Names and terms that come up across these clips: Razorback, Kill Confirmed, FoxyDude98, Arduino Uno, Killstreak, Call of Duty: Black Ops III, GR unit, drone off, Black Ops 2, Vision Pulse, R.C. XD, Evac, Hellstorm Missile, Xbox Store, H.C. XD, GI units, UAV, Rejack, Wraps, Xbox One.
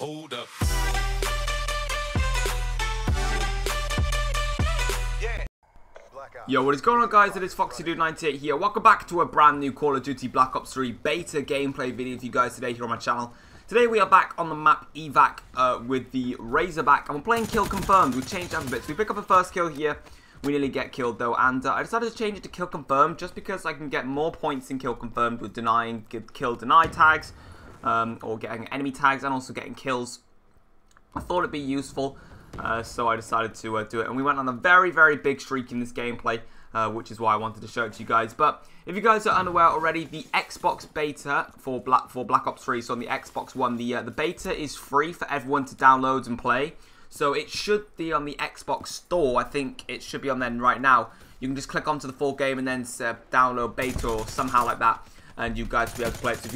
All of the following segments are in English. Hold up. Yo, what is going on, guys? It is FoxyDude98 here. Welcome back to a brand new Call of Duty Black Ops 3 beta gameplay video for you guys today here on my channel. Today we are back on the map Evac with the Razorback, and we're playing Kill Confirmed. We've changed up a bit. So we pick up a first kill here. We nearly get killed though, and I decided to change it to Kill Confirmed just because I can get more points in Kill Confirmed with denying kill deny tags. Or getting enemy tags and also getting kills. I thought it'd be useful, so I decided to do it. And we went on a very, very big streak in this gameplay, which is why I wanted to show it to you guys. But if you guys are unaware already, the Xbox beta for Black Ops 3, so on the Xbox One, the beta is free for everyone to download and play. So it should be on the Xbox Store. I think it should be on there right now. You can just click onto the full game and then download beta or somehow like that, and you guys will be able to play it. So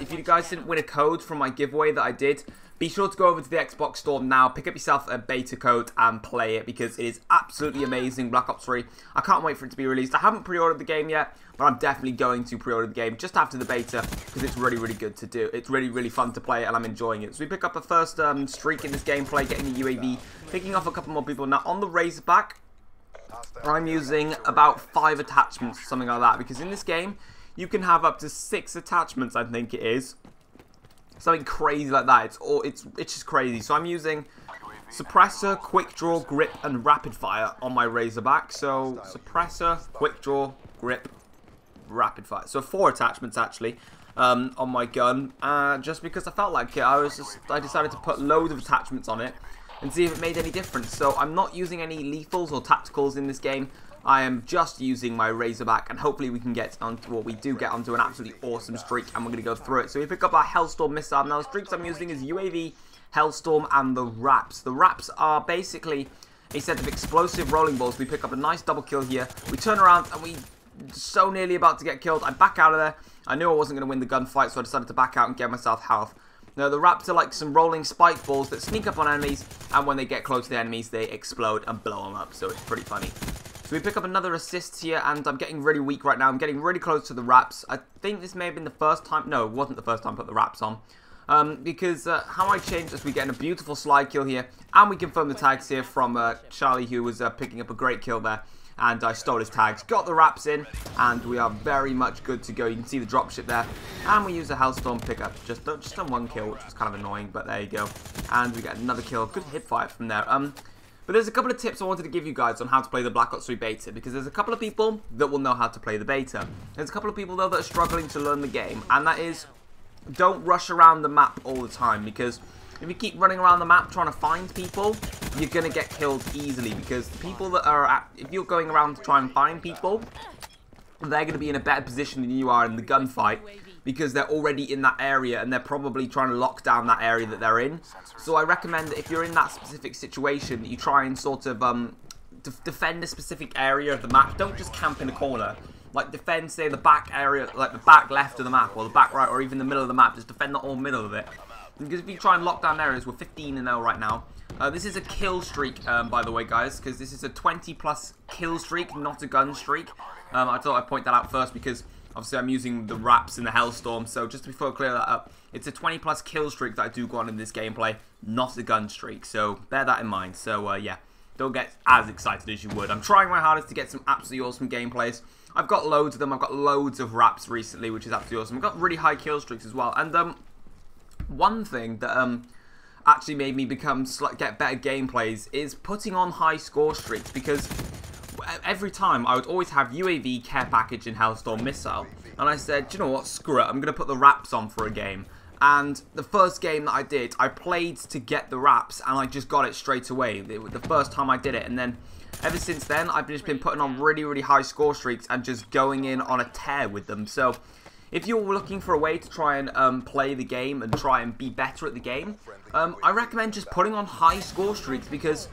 if you guys didn't win a code from my giveaway that I did, be sure to go over to the Xbox Store now, pick up yourself a beta code and play it, because it is absolutely amazing, Black Ops 3. I can't wait for it to be released. I haven't pre-ordered the game yet, but I'm definitely going to pre-order the game just after the beta, because it's really, really good to do. It's really, really fun to play, and I'm enjoying it. So we pick up a first streak in this gameplay, getting the UAV, picking off a couple more people. Now, on the Razorback, I'm using about 5 attachments or something like that, because in this game, you can have up to 6 attachments, I think it is. Something crazy like that. It's just crazy. So I'm using suppressor, quick draw, grip, and rapid fire on my Razorback. So suppressor, quick draw, grip, rapid fire. So 4 attachments actually on my gun. Just because I felt like it, I decided to put loads of attachments on it and see if it made any difference. So I'm not using any lethals or tacticals in this game. I am just using my Razorback, and hopefully we can get onto what we do get onto an absolutely awesome streak, and we're going to go through it. So we pick up our Hellstorm Missile. Now the streaks I'm using is UAV, Hellstorm, and the Wraps. The Wraps are basically a set of explosive rolling balls. We pick up a nice double kill here. We turn around, and we're so nearly about to get killed. I back out of there. I knew I wasn't going to win the gunfight, so I decided to back out and get myself health. Now the Wraps are like some rolling spike balls that sneak up on enemies, and when they get close to the enemies, they explode and blow them up, so it's pretty funny. So we pick up another assist here, and I'm getting really weak right now. I'm getting really close to the Wraps. I think this may have been the first time. No, it wasn't the first time I put the Wraps on. Because how I changed this, we get in a beautiful slide kill here. And we confirm the tags here from Charlie, who was picking up a great kill there. And I stole his tags. Got the Wraps in, and we are very much good to go. You can see the dropship there. And we use a Hellstorm pickup. Just on one kill, which was kind of annoying, but there you go. And we get another kill. Good hip fire from there. But there's a couple of tips I wanted to give you guys on how to play the Black Ops 3 beta, because there's a couple of people that will know how to play the beta. There's a couple of people, though, that are struggling to learn the game, and that is, don't rush around the map all the time, because if you keep running around the map trying to find people, you're going to get killed easily, because the people that are at, if you're going around to try and find people, they're going to be in a better position than you are in the gunfight, because they're already in that area, and they're probably trying to lock down that area that they're in. So I recommend that if you're in that specific situation, that you try and sort of defend a specific area of the map. Don't just camp in a corner. Like, defend, say, the back area, like the back left of the map, or the back right, or even the middle of the map. Just defend the whole middle of it. Because if you try and lock down areas, we're 15-0 right now. This is a kill streak, by the way, guys, because this is a 20-plus kill streak, not a gun streak. I thought I'd point that out first, because obviously, I'm using the Wraps and the Hellstorm, so just before I clear that up, it's a 20-plus kill streak that I do go on in this gameplay, not a gun streak, so bear that in mind. So, yeah, don't get as excited as you would. I'm trying my hardest to get some absolutely awesome gameplays. I've got loads of them. I've got loads of Wraps recently, which is absolutely awesome. I've got really high kill streaks as well, and one thing that actually made me get better gameplays is putting on high score streaks, because every time I would always have UAV, care package, and Hellstorm Missile, and I said, do you know what, screw it, I'm going to put the Wraps on for a game. And the first game that I did, I played to get the Wraps, and I just got it straight away the first time I did it. And then ever since then, I've just been putting on really, really high score streaks and just going in on a tear with them. So if you're looking for a way to try and play the game and try and be better at the game, I recommend just putting on high score streaks, because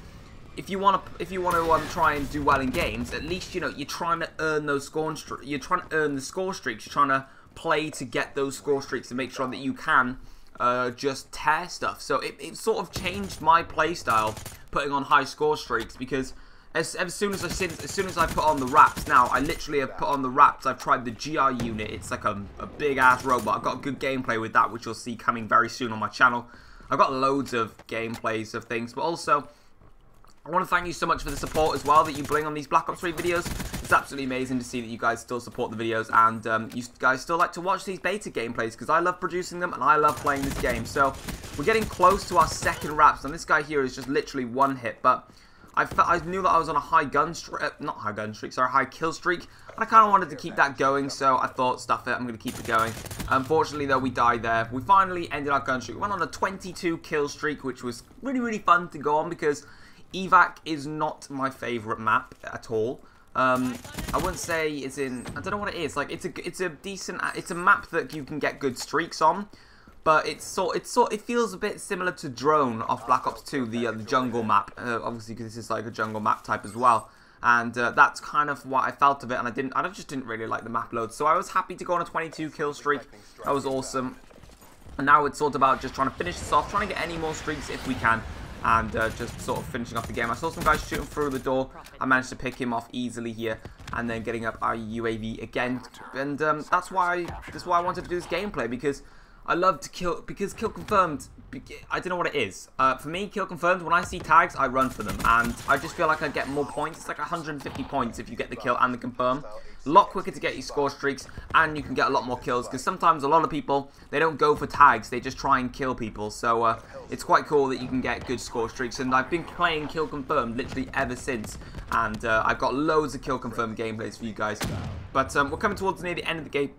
If you want to try and do well in games, at least, you know, you're trying to earn those score streaks. You're trying to earn the score streaks. You're trying to play to get those score streaks and make sure that you can just tear stuff. So it sort of changed my playstyle, putting on high score streaks, because as soon as I put on the Wraps now, I literally have put on the Wraps. I've tried the GR unit. It's like a big ass robot. I've got good gameplay with that, which you'll see coming very soon on my channel. I've got loads of gameplays of things, but also I want to thank you so much for the support as well that you bring on these Black Ops 3 videos. It's absolutely amazing to see that you guys still support the videos and you guys still like to watch these beta gameplays, because I love producing them and I love playing this game. So we're getting close to our second Wraps, and this guy here is just literally one hit, but I knew that I was on a high gun streak, high kill streak, and I kind of wanted to keep that going, so I thought, stuff it, I'm going to keep it going. Unfortunately, though, we died there. We finally ended our gun streak. We went on a 22 kill streak, which was really, really fun to go on, because Evac is not my favourite map at all. I wouldn't say it's in, I don't know what it is, like, it's a map that you can get good streaks on, but it feels a bit similar to Drone off Black Ops 2, the jungle map, obviously, because this is like a jungle map type as well, and that's kind of what I felt of it, and I just didn't really like the map load, so I was happy to go on a 22 kill streak. That was awesome, and now it's sort of about just trying to finish this off, trying to get any more streaks if we can, and just sort of finishing off the game. I saw some guys shooting through the door. I managed to pick him off easily here, and then getting up our UAV again, and that's why I wanted to do this gameplay, because I love to kill, because Kill Confirmed, I don't know what it is. For me, Kill Confirmed, when I see tags, I run for them. And I just feel like I get more points. It's like 150 points if you get the kill and the confirm. A lot quicker to get your score streaks, and you can get a lot more kills. Because sometimes a lot of people, they don't go for tags. They just try and kill people. So it's quite cool that you can get good score streaks. And I've been playing Kill Confirmed literally ever since. And I've got loads of Kill Confirmed gameplays for you guys. But we're coming towards near the end of the game.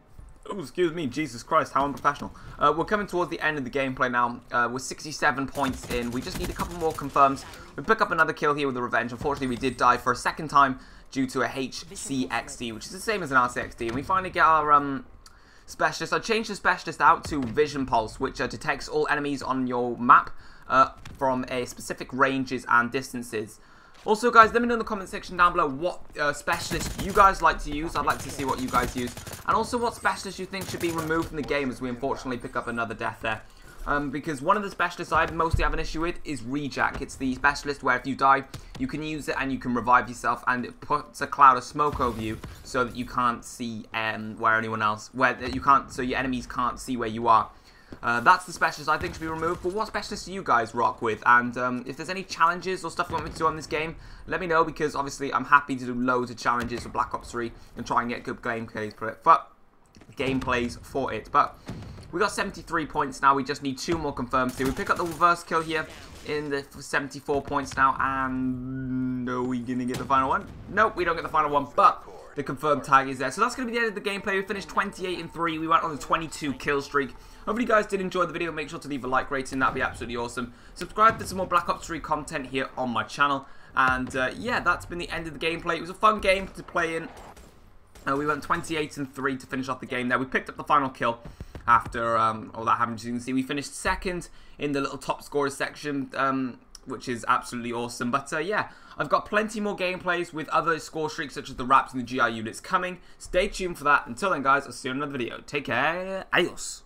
Oh, excuse me, Jesus Christ, how unprofessional. We're coming towards the end of the gameplay now. We're 67 points in. We just need a couple more confirms. We pick up another kill here with the revenge. Unfortunately, we did die for a second time due to a H.C. XD, which is the same as an R.C. XD. And we finally get our specialist. I changed the specialist out to Vision Pulse, which detects all enemies on your map from a specific ranges and distances. Also, guys, let me know in the comment section down below what specialist you guys like to use. I'd like to see what you guys use. And also what specialist you think should be removed from the game, as we unfortunately pick up another death there. Because one of the specialists I mostly have an issue with is Rejack. It's the specialist where if you die, you can use it and you can revive yourself, and it puts a cloud of smoke over you so that you can't see so your enemies can't see where you are. That's the specialist I think should be removed, but what specialists do you guys rock with? And if there's any challenges or stuff you want me to do on this game, let me know, because obviously I'm happy to do loads of challenges for Black Ops 3 and try and get good gameplays for it. But But we got 73 points now. We just need two more confirms here. We pick up the reverse kill here in the 74 points now, and are we gonna get the final one? Nope, we don't get the final one, but the confirmed tag is there. So that's going to be the end of the gameplay. We finished 28-3. We went on a 22 kill streak. Hopefully you guys did enjoy the video. Make sure to leave a like rating. That'd be absolutely awesome. Subscribe for some more Black Ops 3 content here on my channel. And yeah, that's been the end of the gameplay. It was a fun game to play in. We went 28-3 to finish off the game there. We picked up the final kill after all that happened. As you can see, we finished second in the little top scorers section, which is absolutely awesome. But yeah, I've got plenty more gameplays with other score streaks such as the Wraps and the GI units coming. Stay tuned for that. Until then, guys, I'll see you in another video. Take care. Adios.